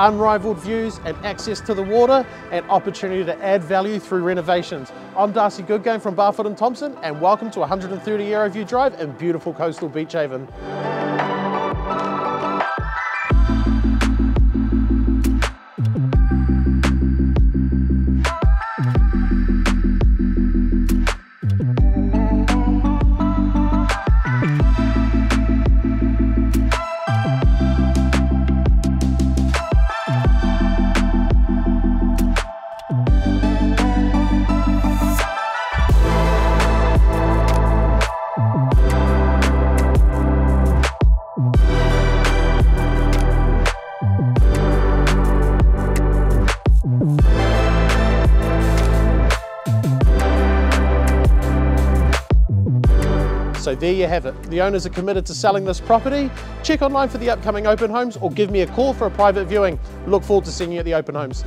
unrivaled views and access to the water and opportunity to add value through renovations. I'm Darcy Goodgame from Barfoot & Thompson, and welcome to 130 Aeroview Drive in beautiful coastal Beach Haven. So there you have it. The owners are committed to selling this property. Check online for the upcoming open homes or give me a call for a private viewing. Look forward to seeing you at the open homes.